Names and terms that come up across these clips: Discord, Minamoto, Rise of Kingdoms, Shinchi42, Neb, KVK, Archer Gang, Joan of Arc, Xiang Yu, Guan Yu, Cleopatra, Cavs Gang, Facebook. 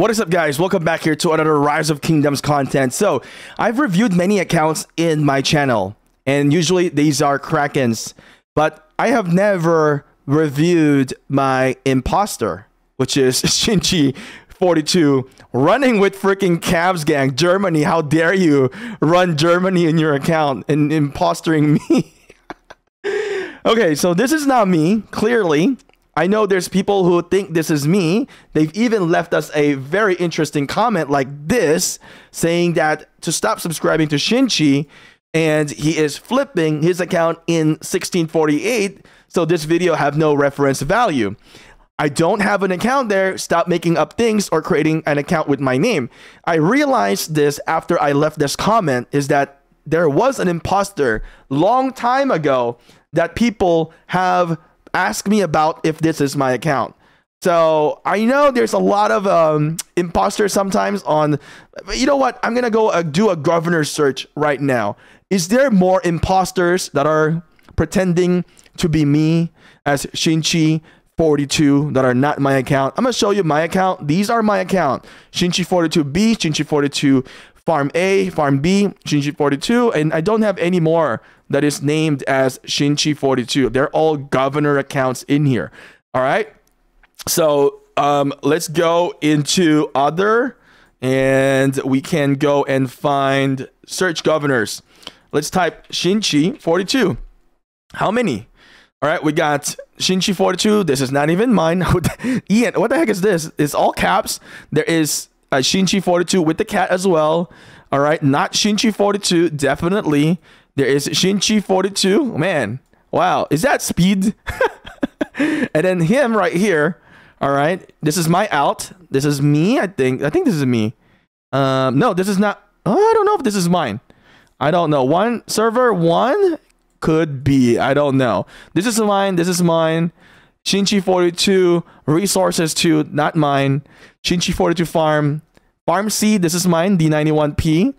What is up, guys? Welcome back here to another Rise of Kingdoms content. So I've reviewed many accounts in my channel, and usually these are Krakens, but I have never reviewed my imposter, which is Shinchi42 running with freaking Cavs Gang Germany. How dare you run Germany in your account and impostering me? Okay, so this is not me, clearly. I know there's people who think this is me. They've even left us a very interesting comment like this, saying that to stop subscribing to Shinchi, and he is flipping his account in 1648, so this video have no reference value. I don't have an account there. Stop making up things or creating an account with my name. I realized this after I left this comment, is that there was an imposter long time ago that people have ask me about if this is my account. So I know there's a lot of imposters sometimes on, but you know what? I'm gonna go do a governor search right now. Is there more imposters that are pretending to be me as Shinchi42 that are not my account? I'm gonna show you my account. These are my account: Shinchi42B, Shinchi42 Farm A, Farm B, Shinchi42, and I don't have any more that is named as Shinchi42. They're all governor accounts in here. All right. So let's go into other, and we can go and find search governors. Let's type Shinchi42. How many? All right, we got Shinchi42. This is not even mine. Ian, what the heck is this? It's all caps. There is Shinchi42 with the cat as well. All right, not Shinchi42, definitely. There is Shinchi42. Man, wow, is that Speed? And then him right here. All right, this is my out. This is me, I think this is me. No, this is not. Oh, I don't know if this is mine. I don't know. One server, one could be. I don't know. This is mine. This is mine. Shinchi42 resources 2, not mine. Shinchi42 farm C. This is mine. D91P,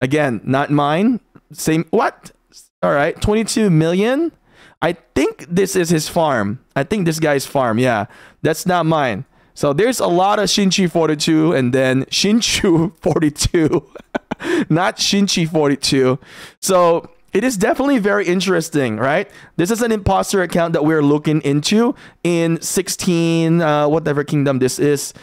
again, not mine. Same. What? All right, 22 million. I think this is his farm. I think this guy's farm. Yeah, that's not mine. So there's a lot of Shinchi42, and then Shinchu42, not Shinchi42. So it is definitely very interesting, right? This is an imposter account that we're looking into in 16, whatever kingdom this is.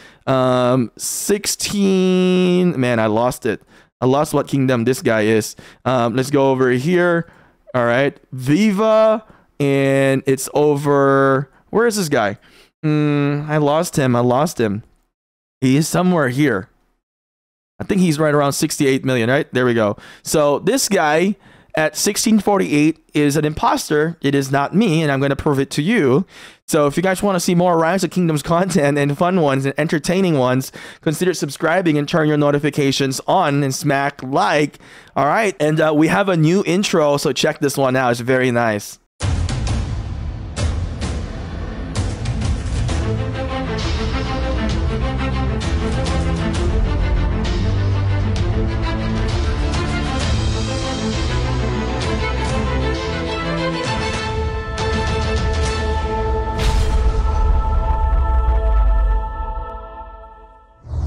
16, man, I lost it. I lost what kingdom this guy is. Let's go over here. All right, Viva, and it's over. Where is this guy? I lost him. I lost him. He is somewhere here. I think he's right around 68 million, right? There we go. So this guy at 1648 is an imposter. It is not me, and I'm going to prove it to you. So if you guys want to see more Rise of Kingdoms content, and fun ones and entertaining ones, consider subscribing and turn your notifications on and smack like. All right, and we have a new intro, so check this one out. It's very nice.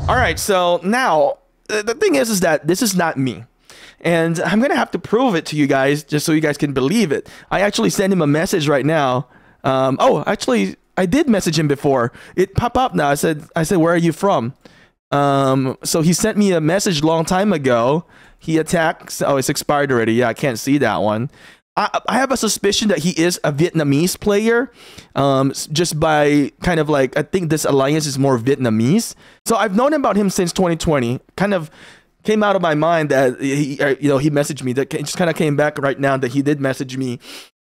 All right, so now the thing is that this is not me, and I'm gonna have to prove it to you guys just so you guys can believe it. I actually sent him a message right now. Oh, actually, I did message him before. It popped up now. I said, where are you from? So he sent me a message long time ago. He attacks. Oh, it's expired already. Yeah, I can't see that one. I have a suspicion that he is a Vietnamese player, just by kind of like, I think this alliance is more Vietnamese. So I've known about him since 2020. Kind of came out of my mind that he, you know, he messaged me. That just kind of came back right now that he did message me,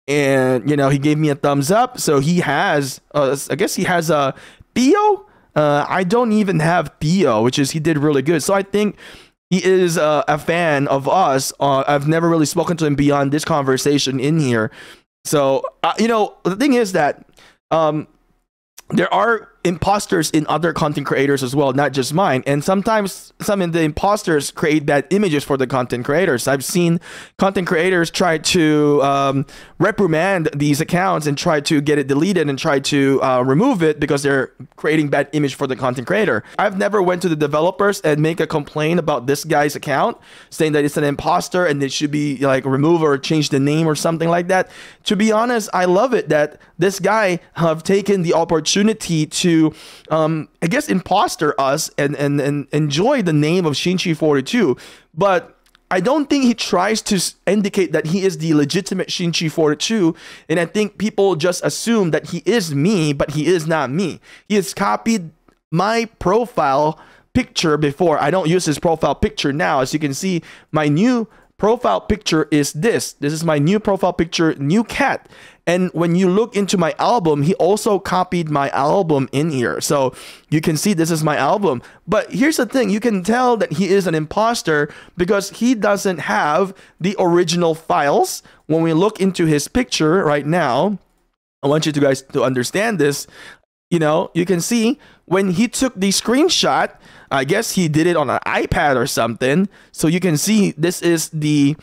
and you know, he gave me a thumbs up. So he has, I guess he has a Theo. I don't even have Theo, which is he did really good. So I think he is a fan of us. I've never really spoken to him beyond this conversation in here. So, you know, the thing is that there are imposters in other content creators as well, not just mine. And sometimes some of the imposters create bad images for the content creators. I've seen content creators try to reprimand these accounts and try to get it deleted and try to remove it because they're creating bad image for the content creator. I've never went to the developers and make a complaint about this guy's account saying that it's an imposter and it should be like removed or change the name or something like that. To be honest, I love it that this guy have taken the opportunity to, I guess, imposter us and enjoy the name of Shinchi42. But I don't think he tries to indicate that he is the legitimate Shinchi42. And I think people just assume that he is me, but he is not me. He has copied my profile picture before. I don't use his profile picture now. As you can see, my new profile picture is this. This is my new profile picture, new cat. And when you look into my album, he also copied my album in here. So you can see this is my album. But here's the thing. You can tell that he is an imposter because he doesn't have the original files. When we look into his picture right now, I want you guys to understand this. You know, you can see when he took the screenshot, I guess he did it on an iPad or something. So you can see this is the...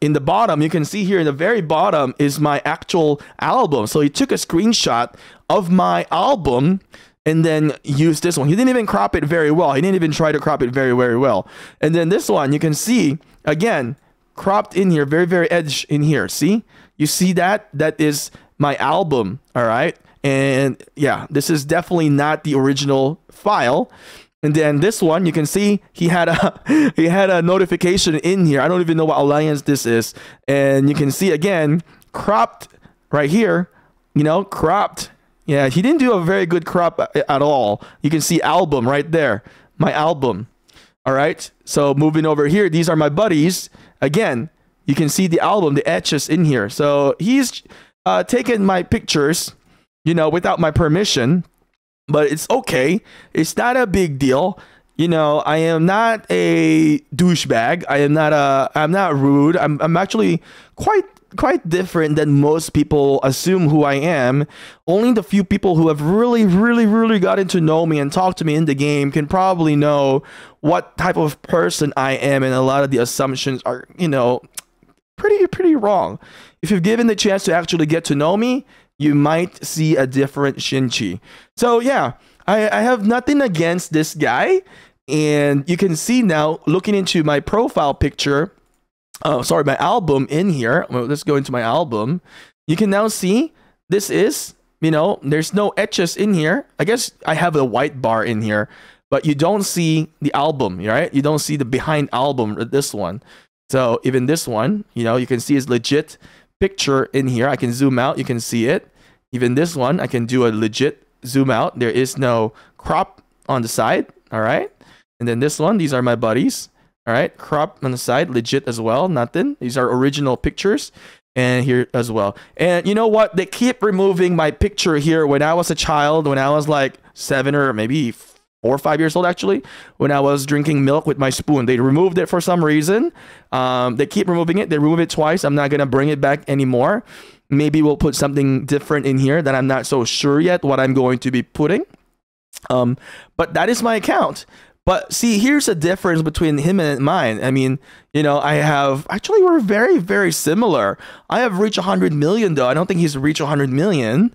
in the bottom, you can see here in the very bottom is my actual album. So he took a screenshot of my album and then used this one. He didn't even crop it very well. He didn't even try to crop it very, very well. And then this one, you can see, again, cropped in here, very, very edge in here. See? You see that? That is my album, all right? And yeah, this is definitely not the original file. And then this one, you can see he had a notification in here. I don't even know what alliance this is. And you can see again, cropped right here, you know, cropped. Yeah, he didn't do a very good crop at all. You can see album right there, my album. All right, so moving over here, these are my buddies. Again, you can see the album, the etches in here. So he's taken my pictures, you know, without my permission. But it's okay. It's not a big deal. You know, I am not a douchebag. I'm not rude. I'm actually quite different than most people assume who I am. Only the few people who have really gotten to know me and talked to me in the game can probably know what type of person I am, and a lot of the assumptions are, you know, pretty wrong. If you've given the chance to actually get to know me, you might see a different Shinchi. So yeah, I have nothing against this guy. And you can see now, looking into my profile picture, oh, sorry, my album in here. Well, let's go into my album. You can now see this is, you know, there's no etches in here. I guess I have a white bar in here, but you don't see the album, right? You don't see the behind album, this one. So even this one, you know, you can see it's legit picture in here. I can zoom out, you can see it. Even this one, I can do a legit zoom out. There is no crop on the side, all right? And then this one, these are my buddies, all right? Crop on the side, legit as well, nothing. These are original pictures, and here as well. And you know what? They keep removing my picture here. When I was a child, when I was like 7 or maybe 4 or 5 years old, actually, when I was drinking milk with my spoon, they removed it for some reason. They keep removing it. They remove it twice. I'm not going to bring it back anymore. Maybe we'll put something different in here that I'm not so sure yet what I'm going to be putting. But that is my account. But see, here's the difference between him and mine. I mean, you know, I have... Actually, we're very similar. I have reached 100 million, though. I don't think he's reached 100 million.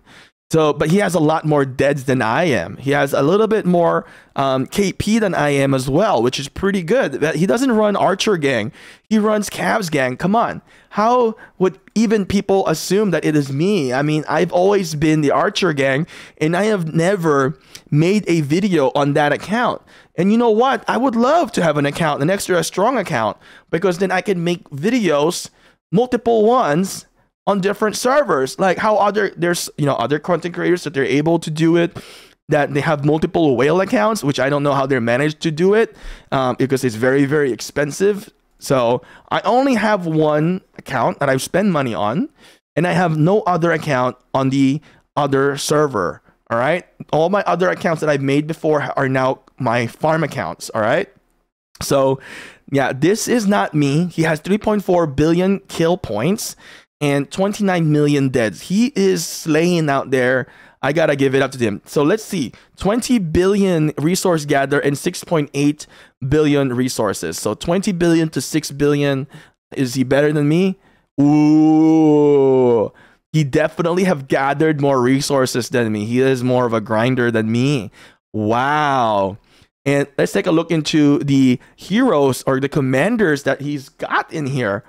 So, but he has a lot more deads than I am. He has a little bit more KP than I am as well, which is pretty good. He doesn't run Archer Gang. He runs Cavs Gang. Come on. How would even people assume that it is me? I mean, I've always been the Archer Gang, and I have never made a video on that account. And you know what? I would love to have an account, an extra strong account, because then I can make videos, multiple ones, on different servers, like how there's, you know, other content creators that they're able to do it, that they have multiple whale accounts, which I don't know how they're managed to do it, because it's very expensive. So I only have one account that I've spent money on, and I have no other account on the other server. All right, all my other accounts that I've made before are now my farm accounts. All right, so yeah, this is not me. He has 3.4 billion kill points and 29 million deads. He is slaying out there. I gotta give it up to him. So let's see, 20 billion resource gather and 6.8 billion resources. So 20 billion to 6 billion. Is he better than me? Ooh, he definitely have gathered more resources than me. He is more of a grinder than me. Wow. And let's take a look into the heroes or the commanders that he's got in here,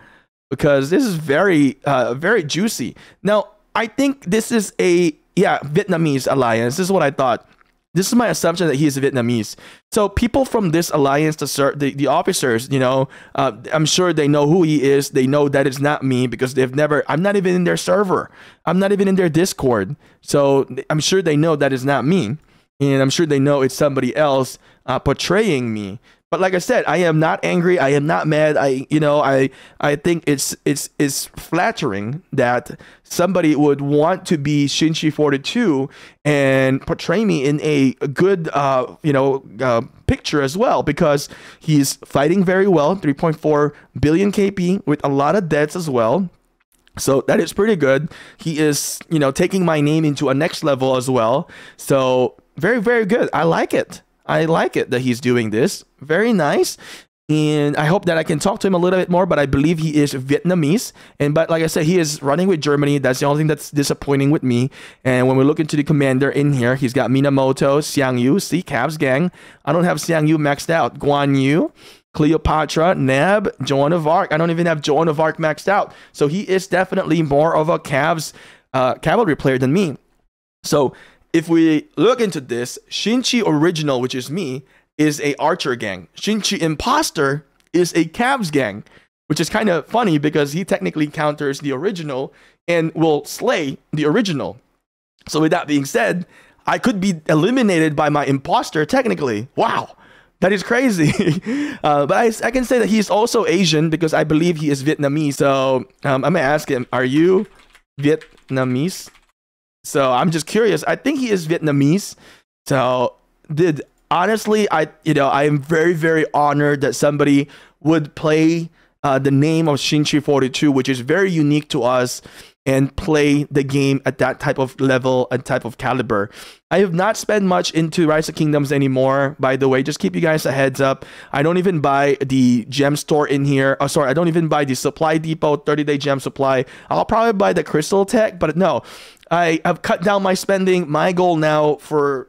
because this is very, very juicy. Now, I think this is a, yeah, Vietnamese alliance. This is what I thought. This is my assumption that he is Vietnamese. So people from this alliance, the officers, you know, I'm sure they know who he is. They know that it's not me because they've never, I'm not even in their server. I'm not even in their Discord. So I'm sure they know that it's not me. And I'm sure they know it's somebody else portraying me. But like I said, I am not angry. I am not mad. I think it's flattering that somebody would want to be Shinchi42 and portray me in a good, picture as well, because he's fighting very well. 3.4 billion KP with a lot of deaths as well. So that is pretty good. He is, you know, taking my name into a next level as well. So very, very good. I like it. I like it that he's doing this. Very nice. And I hope that I can talk to him a little bit more, but I believe he is Vietnamese. But like I said, he is running with Germany. That's the only thing that's disappointing with me. And when we look into the commander in here, he's got Minamoto, Xiang Yu, see, Cavs Gang. I don't have Xiang Yu maxed out. Guan Yu, Cleopatra, Neb, Joan of Arc. I don't even have Joan of Arc maxed out. So he is definitely more of a Cavs cavalry player than me. So if we look into this, Shinchi Original, which is me, is a Archer Gang. Shinchi Imposter is a Cavs Gang, which is kind of funny because he technically counters the original and will slay the original. So with that being said, I could be eliminated by my imposter technically. Wow, that is crazy. But I can say that he's also Asian because I believe he is Vietnamese. So I'm going to ask him, are you Vietnamese? So I'm just curious. I think he is Vietnamese. So, dude, honestly, I am very, very honored that somebody would play the name of Shinchi42, which is very unique to us, and play the game at that type of level and type of caliber. I have not spent much into Rise of Kingdoms anymore, by the way. Just keep you guys a heads up. I don't even buy the gem store in here. Oh, sorry, I don't even buy the supply depot, 30-day gem supply. I'll probably buy the crystal tech, but no. I have cut down my spending. My goal now for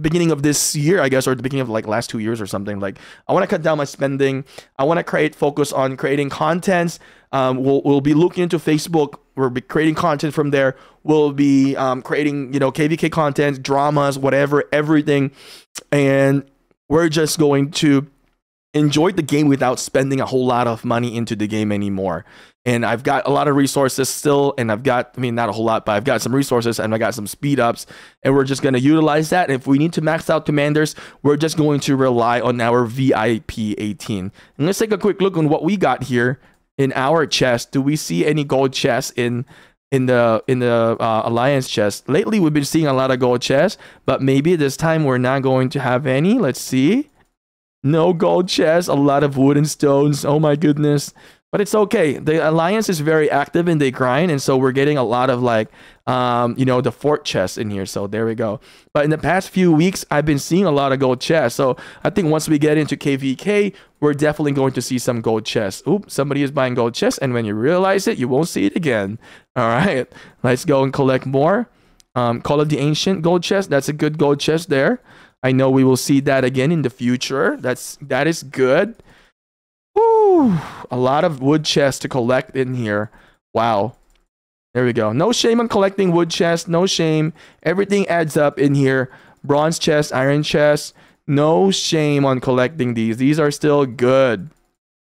beginning of this year, I guess, or the beginning of like last 2 years or something, like I want to cut down my spending. I want to focus on creating contents. We'll be looking into Facebook. We'll be creating content from there. We'll be creating, you know, KVK content, dramas, whatever, everything. And we're just going to enjoy the game without spending a whole lot of money into the game anymore. And I've got a lot of resources still, and I've got, I mean, not a whole lot, but I've got some resources, and I got some speed ups, and we're just going to utilize that. If we need to max out commanders, we're just going to rely on our VIP 18. And let's take a quick look on what we got here in our chest. Do we see any gold chests in the alliance chest? Lately, we've been seeing a lot of gold chests, but maybe this time we're not going to have any. Let's see. No gold chests, a lot of wooden stones. Oh my goodness. But it's okay. The alliance is very active and they grind, and so we're getting a lot of like, you know, the fort chests in here. So there we go. But in the past few weeks, I've been seeing a lot of gold chests. So I think once we get into KVK, we're definitely going to see some gold chests. Oop! Somebody is buying gold chests, and when you realize it, you won't see it again. All right, let's go and collect more. Call of the Ancient gold chest. That's a good gold chest there. I know we will see that again in the future. That is good. Woo, a lot of wood chests to collect in here. Wow. There we go. No shame on collecting wood chests. No shame. Everything adds up in here. Bronze chest, iron chest. No shame on collecting these. These are still good.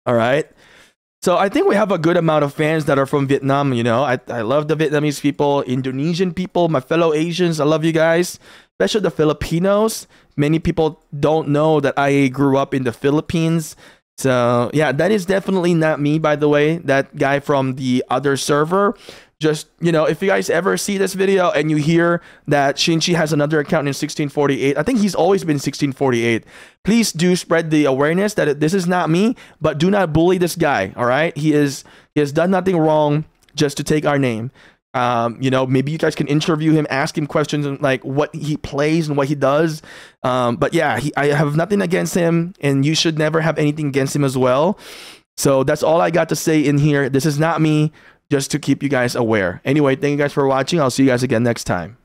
All right. So I think we have a good amount of fans that are from Vietnam. You know, I love the Vietnamese people, Indonesian people, my fellow Asians. I love you guys. Especially the Filipinos. Many people don't know that I grew up in the Philippines. So yeah, that is definitely not me, by the way. That guy from the other server. Just, you know, if you guys ever see this video and you hear that Shinchi has another account in 1648, I think he's always been 1648. Please do spread the awareness that this is not me, but do not bully this guy. All right, he has done nothing wrong just to take our name. You know, maybe you guys can interview him, ask him questions and like what he plays and what he does. But yeah, I have nothing against him, and you should never have anything against him as well. So that's all I got to say in here. This is not me, just to keep you guys aware. Anyway, thank you guys for watching. I'll see you guys again next time.